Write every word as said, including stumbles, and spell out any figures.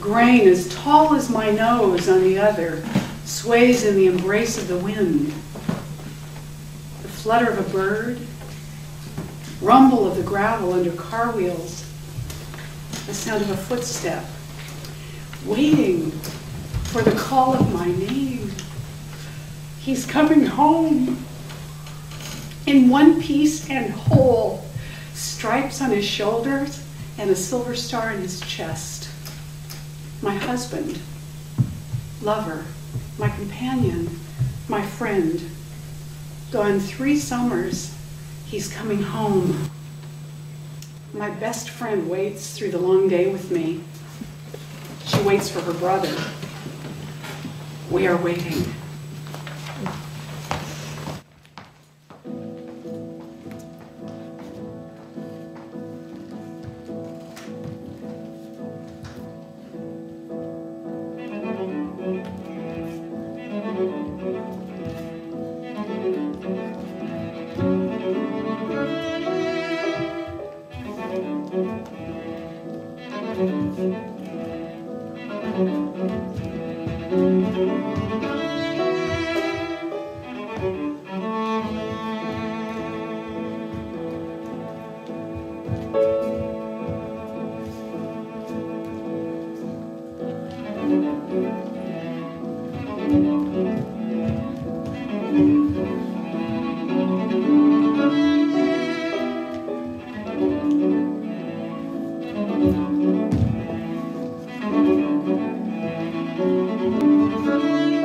grain as tall as my nose on the other sways in the embrace of the wind. The flutter of a bird, rumble of the gravel under car wheels, the sound of a footstep, waiting for the call of my name. He's coming home in one piece and whole, stripes on his shoulders and a silver star in his chest. My husband, lover, my companion, my friend. Gone three summers, he's coming home. My best friend waits through the long day with me. She waits for her brother. We are waiting. Thank you.